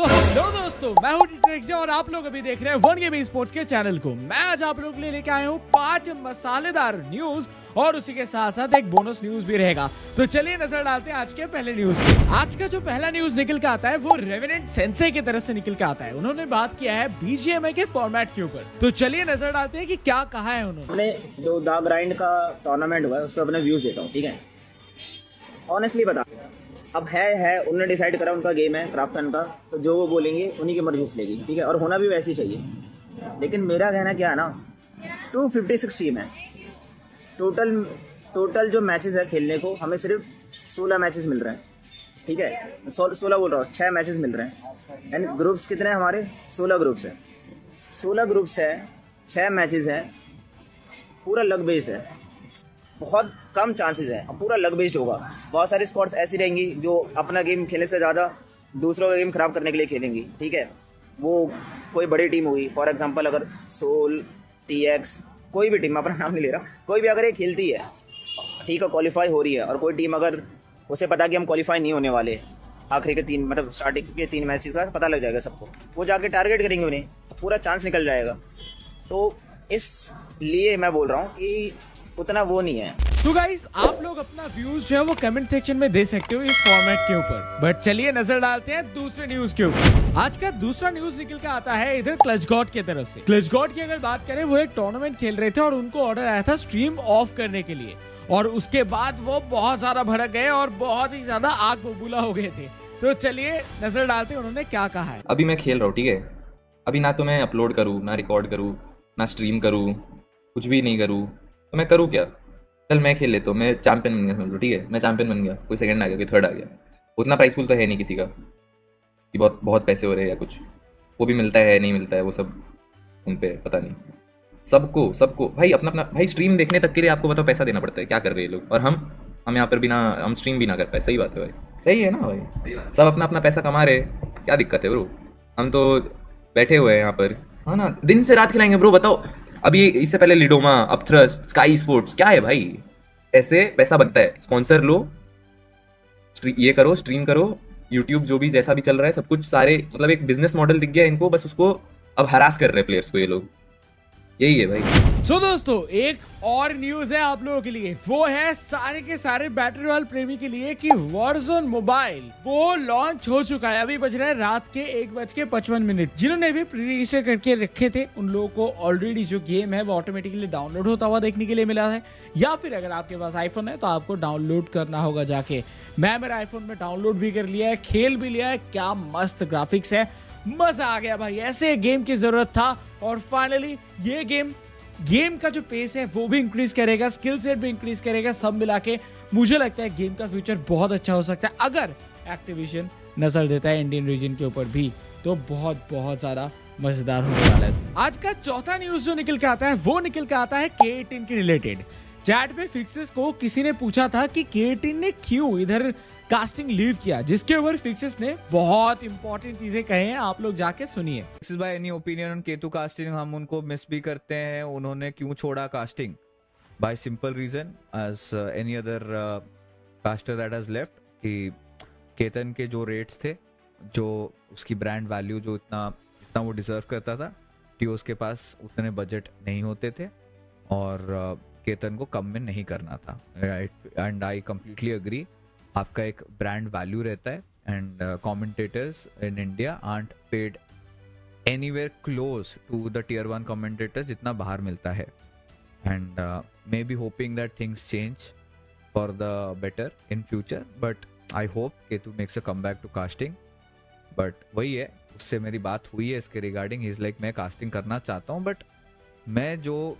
तो हेलो दोस्तों, मैं हूं टीट्रेक्स और आप लोग अभी देख रहे हैं वन गेम स्पोर्ट्स के चैनल को। मैं आज आप लोग के लिए लेके आया हूं 5 मसालेदार न्यूज और उसी के साथ साथ एक बोनस न्यूज भी रहेगा। तो चलिए नजर डालते हैं आज के पहले न्यूज पे। आज का जो पहला न्यूज निकल के आता है वो रेवेनेंट सेंसेई की तरफ से निकल के आता है। उन्होंने बात किया है बीजीएमआई के फॉर्मेट के ऊपर। तो चलिए नजर डालते हैं कि क्या कहा है उन्होंने। जो द ग्राइंड का टूर्नामेंट हुआ है उस पर अपने व्यूज देता हूं, ठीक है? ऑनेस्टली बता, अब है उन्होंने डिसाइड करा, उनका गेम है क्राफ्टन का, तो जो वो बोलेंगे उन्हीं की मर्जी से लेगी, ठीक है? और होना भी वैसे ही चाहिए। लेकिन मेरा कहना क्या है ना, 256 टीम है टोटल जो मैचेस है खेलने को, हमें सिर्फ 16 मैचेस मिल रहे हैं, ठीक है? 16 बोल रहा हूँ, 6 मैचेस मिल रहे हैं। एंड ग्रुप्स कितने हैं हमारे? 16 ग्रुप्स हैं, 6 मैचेस हैं, पूरा लक बेस्ड है, बहुत कम चांसेस हैं। पूरा लक बेस्ड होगा, बहुत सारी स्क्वाड्स ऐसी रहेंगी जो अपना गेम खेलने से ज़्यादा दूसरों का गेम खराब करने के लिए खेलेंगी, ठीक है? वो कोई बड़ी टीम होगी, फॉर एग्जांपल अगर सोल, टीएक्स, कोई भी टीम, अपना नाम नहीं ले रहा, कोई भी अगर ये खेलती है, ठीक है, क्वालिफाई हो रही है, और कोई टीम अगर उसे पता कि हम क्वालिफाई नहीं होने वाले आखिरी के 3, मतलब स्टार्टिंग के 3 मैचेस का पता लग जाएगा सबको, वो जाके टारगेट करेंगे उन्हें, पूरा चांस निकल जाएगा। तो इसलिए मैं बोल रहा हूँ कि उतना वो नहीं है। तो गाइस, आप लोग अपना व्यूज जो है वो कमेंट सेक्शन में दे सकते हो इस फॉर्मेट के ऊपर। बट चलिए नजर डालते हैं दूसरे न्यूज के ऊपर। आज का दूसरा न्यूज निकल के आता है इधर क्लचगॉड की तरफ से। क्लचगॉड की अगर बात करें, वो एक टूर्नामेंट खेल रहे थे और उनको ऑर्डर आया था स्ट्रीम ऑफ करने के लिए, और उसके बाद वो बहुत ज्यादा भड़क गए और बहुत ही ज्यादा आग बबूला हो गए थे। तो चलिए नजर डालते हैं उन्होंने क्या कहा है। अभी मैं खेल रहा हूँ, ठीक है? अभी ना तो मैं अपलोड करूँ, ना रिकॉर्ड करूँ, ना स्ट्रीम करूँ, कुछ भी नहीं करूँ। तो मैं करूँ क्या? चल मैं खेल लेता हूँ, मैं चैंपियन बन गया समझ लो, ठीक है? मैं चैंपियन बन गया, कोई सेकंड आ गया, कोई थर्ड आ गया। उतना प्राइस पूल तो है नहीं किसी का कि बहुत बहुत पैसे हो रहे हैं या कुछ, वो भी मिलता है नहीं मिलता है, वो सब उन पर पता नहीं। सबको भाई अपना भाई, स्ट्रीम देखने तक के लिए आपको बताओ पैसा देना पड़ता है, क्या कर रहे हैं लोग। और हम यहाँ पर बिना हम स्ट्रीम भी ना कर पाए। सही बात है भाई, सही है ना भाई? सब अपना पैसा कमा रहे, क्या दिक्कत है ब्रो? हम तो बैठे हुए हैं यहाँ पर, है ना? दिन से रात खिलाएंगे ब्रो, बताओ। अभी इससे पहले लिडोमा, अपथ्रस्ट, स्काई स्पोर्ट्स, क्या है भाई? ऐसे पैसा बनता है, स्पॉन्सर लो, ये करो, स्ट्रीम करो, यूट्यूब जो भी जैसा भी चल रहा है सब कुछ, सारे मतलब एक बिजनेस मॉडल दिख गया इनको, बस उसको अब हरास कर रहे हैं प्लेयर्स को ये लोग, यही है भाई। सो दोस्तों, एक और न्यूज है आप लोगों के लिए, वो है सारे के सारे बैटल रॉयल प्रेमी के लिए कि वॉरजोन मोबाइल वो लॉन्च हो चुका है। अभी बज रहा है रात के 1:55। जिन्होंने भी प्री रजिस्टर करके रखे थे उन लोगों को ऑलरेडी जो गेम है वो ऑटोमेटिकली डाउनलोड होता हुआ देखने के लिए मिला है, या फिर अगर आपके पास आईफोन है तो आपको डाउनलोड करना होगा जाके। मैं मेरा आईफोन में डाउनलोड भी कर लिया है, खेल भी लिया है। क्या मस्त ग्राफिक्स है, मजा आ गया भाई, ऐसे गेम की जरूरत था। और फाइनली ये गेम का जो पेस है वो भी इंक्रीज करेगा, स्किल सेट भी इंक्रीज करेगा। सब मिला के मुझे लगता है गेम का फ्यूचर बहुत अच्छा हो सकता है, अगर एक्टिविजन नजर देता है इंडियन रीजन के ऊपर भी, तो बहुत ज़्यादा मजेदार होने वाला है। आज का चौथा न्यूज जो निकल के आता है वो निकल के आता है K18 के रिलेटेड। चैट पे फिक्सेस को किसी ने पूछा था कि K18 ने क्यों इधर कास्टिंग लीव किया, जिसके ऊपर फिक्सेस ने बहुत इंपॉर्टेंट चीजें कही हैं, आप लोग जाके सुनिए। फिक्सेस भाई, any opinion on K2 casting? हम उनको मिस भी करते हैं, उन्होंने क्यों छोड़ा casting? By simple reason as any other caster that has left, कि K18 के जो रेट्स थे, जो उसकी ब्रांड वैल्यू जो इतना वो डिजर्व करता था, कि उसके पास उतने बजट नहीं होते थे और K18 को कम में नहीं करना था। एंड आई कम्प्लीटली अग्री, आपका एक ब्रांड वैल्यू रहता है, and commentators in India art paid anywhere close to the Tier 1 commentators जितना बाहर मिलता है। And maybe hoping that things change for the better in future, but I hope K2 makes a come back to casting. But वही है, उससे मेरी बात हुई है इसके रिगार्डिंग, ही इज़ लाइक मैं कास्टिंग करना चाहता हूँ, बट मैं जो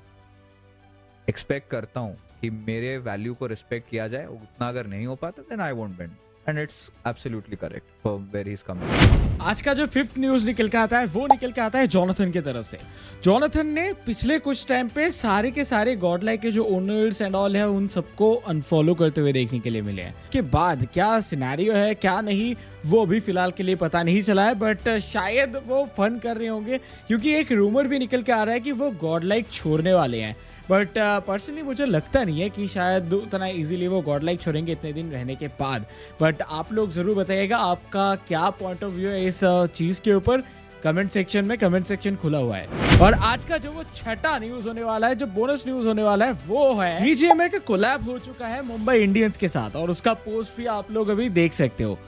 एक्सपेक्ट करता हूँ कि मेरे वैल्यू को रिस्पेक्ट किया जाए, उतना अगर नहीं हो पाता then I won't bend, and it's absolutely correct for where he is coming. आज का जो फिफ्थ न्यूज निकल के आता है वो निकल के आता है जॉनथन की तरफ से। जॉनथन ने पिछले कुछ टाइम पे सारे के सारे गॉडलाइक के जो ओनर्स एंड ऑल है उन सबको अनफॉलो करते हुए देखने के लिए मिले हैं। के बाद क्या सिनेरियो है क्या नहीं वो अभी फिलहाल के लिए पता नहीं चला है, बट शायद वो फन कर रहे होंगे, क्योंकि एक रूमर भी निकल के आ रहा है कि वो गॉडलाइक छोड़ने वाले हैं। बट पर्सनली मुझे लगता नहीं है कि शायद उतना इजीली वो गॉडलाइक छोड़ेंगे इतने दिन रहने के बाद। बट आप लोग ज़रूर बताइएगा आपका क्या पॉइंट ऑफ व्यू है इस चीज़ के ऊपर। कमेंट सेक्शन में, कमेंट सेक्शन खुला हुआ है। और आज का जो वो छठा न्यूज होने वाला है, जो बोनस न्यूज होने वाला है, वो है बीजीएमआई का कोलैब हो चुका है मुंबई इंडियंस के साथ, और उसका पोस्ट भी आप लोग अभी देख सकते हो।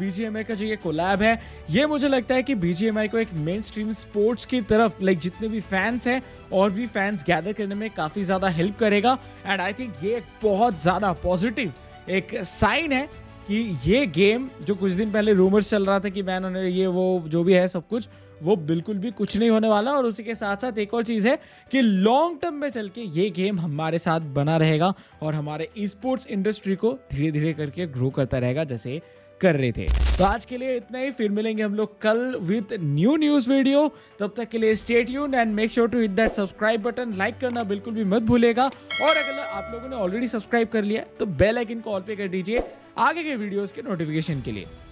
BGMI का जो ये कोलैब है, ये मुझे लगता है कि BGMI को एक मेन स्ट्रीम स्पोर्ट्स की तरफ लाइक जितने भी फैंस हैं और भी फैंस गैदर करने में काफ़ी ज़्यादा हेल्प करेगा। एंड आई थिंक ये एक बहुत ज़्यादा पॉजिटिव एक साइन है कि ये गेम जो कुछ दिन पहले रूमर्स चल रहा था कि बैन होने ये वो जो भी है सब कुछ, वो बिल्कुल भी कुछ नहीं होने वाला। और उसी के साथ साथ एक और चीज़ है कि लॉन्ग टर्म में चल के ये गेम हमारे साथ बना रहेगा और हमारे ई स्पोर्ट्स इंडस्ट्री को धीरे धीरे करके ग्रो करता रहेगा जैसे कर रहे थे। तो आज के लिए इतना ही, फिर मिलेंगे हम लोग कल विद न्यू न्यूज वीडियो। तब तक के लिए stay tuned and make sure to hit that subscribe button. Like करना बिल्कुल भी मत भूलेगा, और अगर आप लोगों ने ऑलरेडी सब्सक्राइब कर लिया तो बेल आइकन को ऑल पे कर दीजिए आगे के वीडियोस के नोटिफिकेशन के लिए।